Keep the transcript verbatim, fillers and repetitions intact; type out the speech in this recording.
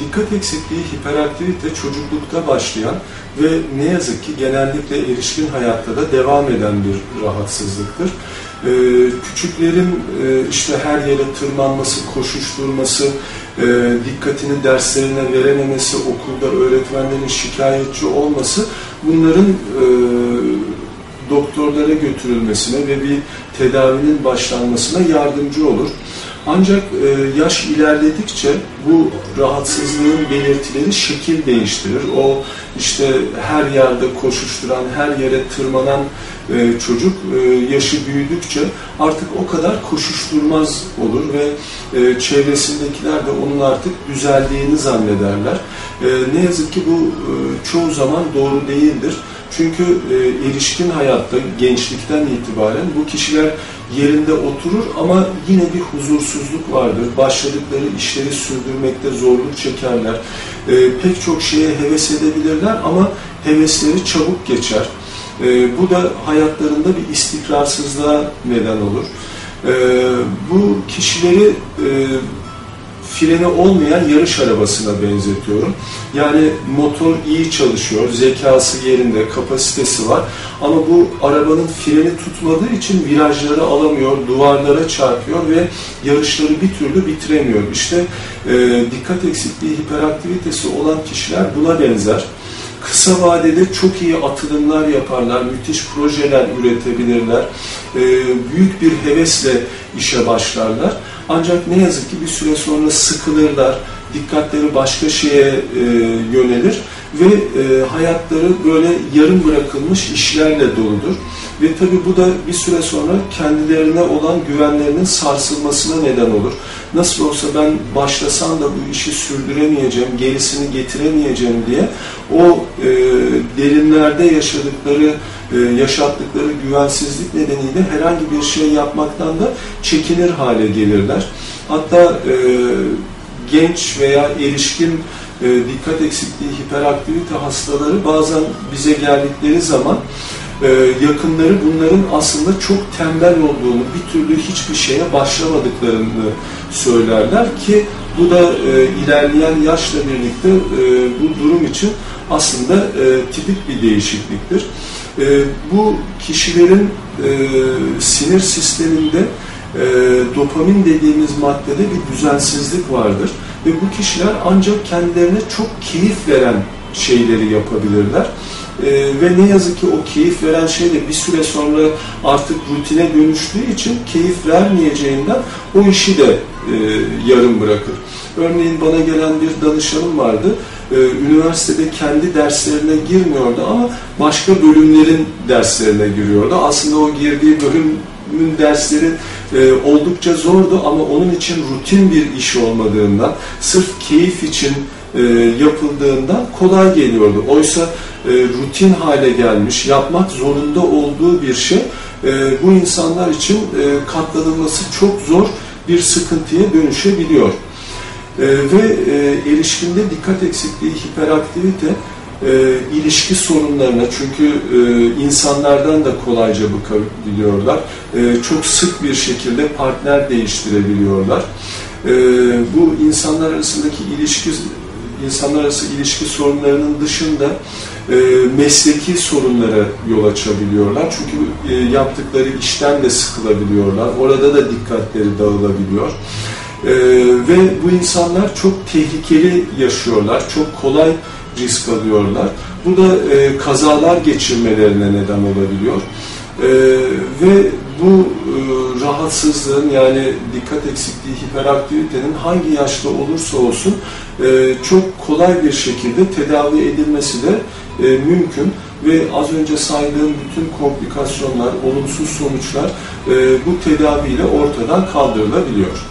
dikkat eksikliği, hiperaktivite çocuklukta başlayan ve ne yazık ki genellikle erişkin hayatta da devam eden bir rahatsızlıktır. Ee, küçüklerin e, işte her yere tırmanması, koşuşturması, e, dikkatini derslerine verememesi, okulda öğretmenlerin şikayetçi olması, bunların e, doktorlara götürülmesine ve bir tedavinin başlanmasına yardımcı olur. Ancak e, yaş ilerledikçe bu rahatsızlığın belirtileri şekil değiştirir. O işte her yerde koşuşturan, her yere tırmanan e, çocuk e, yaşı büyüdükçe artık o kadar koşuşturmaz olur ve e, çevresindekiler de onun artık düzeldiğini zannederler. E, ne yazık ki bu e, çoğu zaman doğru değildir. Çünkü e, erişkin hayatta, gençlikten itibaren bu kişiler yerinde oturur ama yine bir huzursuzluk vardır. Başladıkları işleri sürdürmekte zorluk çekerler. E, pek çok şeye heves edebilirler ama hevesleri çabuk geçer. E, bu da hayatlarında bir istikrarsızlığa neden olur. E, bu kişileri e, freni olmayan yarış arabasına benzetiyorum. Yani motor iyi çalışıyor, zekası yerinde, kapasitesi var ama bu arabanın freni tutmadığı için virajları alamıyor, duvarlara çarpıyor ve yarışları bir türlü bitiremiyor. İşte e, dikkat eksikliği, hiperaktivitesi olan kişiler buna benzer. Kısa vadede çok iyi atılımlar yaparlar, müthiş projeler üretebilirler, e, büyük bir hevesle işe başlarlar. Ancak ne yazık ki bir süre sonra sıkılırlar, dikkatleri başka şeye e, yönelir ve e, hayatları böyle yarım bırakılmış işlerle doludur. Ve tabii bu da bir süre sonra kendilerine olan güvenlerinin sarsılmasına neden olur. Nasıl olsa ben başlasam da bu işi sürdüremeyeceğim, gerisini getiremeyeceğim diye o e, derinlerde yaşadıkları, yaşattıkları güvensizlik nedeniyle herhangi bir şey yapmaktan da çekinir hale gelirler. Hatta e, genç veya erişkin e, dikkat eksikliği, hiperaktivite hastaları bazen bize geldikleri zaman e, yakınları bunların aslında çok tembel olduğunu, bir türlü hiçbir şeye başlamadıklarını söylerler ki bu da e, ilerleyen yaşla birlikte e, bu durum için aslında e, tipik bir değişikliktir. E, bu kişilerin e, sinir sisteminde e, dopamin dediğimiz maddede bir düzensizlik vardır. Ve bu kişiler ancak kendilerine çok keyif veren şeyleri yapabilirler. E, ve ne yazık ki o keyif veren şey de bir süre sonra artık rutine dönüştüğü için keyif vermeyeceğinden o işi de e, yarım bırakır. Örneğin bana gelen bir danışanım vardı. Üniversitede kendi derslerine girmiyordu ama başka bölümlerin derslerine giriyordu. Aslında o girdiği bölümün dersleri oldukça zordu ama onun için rutin bir iş olmadığından, sırf keyif için yapıldığından kolay geliyordu. Oysa rutin hale gelmiş, yapmak zorunda olduğu bir şey bu insanlar için katlanılması çok zor bir sıkıntıya dönüşebiliyor. Ee, ve e, erişkinde dikkat eksikliği, hiperaktivite e, ilişki sorunlarına, çünkü e, insanlardan da kolayca bıkabiliyorlar. E, çok sık bir şekilde partner değiştirebiliyorlar. E, bu insanlar arasındaki ilişki, insanlar arası ilişki sorunlarının dışında e, mesleki sorunlara yol açabiliyorlar. Çünkü e, yaptıkları işten de sıkılabiliyorlar. Orada da dikkatleri dağılabiliyor. Ee, ve bu insanlar çok tehlikeli yaşıyorlar, çok kolay risk alıyorlar. Bu da e, kazalar geçirmelerine neden olabiliyor. E, ve bu e, rahatsızlığın, yani dikkat eksikliği, hiperaktivitenin hangi yaşta olursa olsun e, çok kolay bir şekilde tedavi edilmesi de e, mümkün. Ve az önce saydığım bütün komplikasyonlar, olumsuz sonuçlar e, bu tedaviyle ortadan kaldırılabiliyor.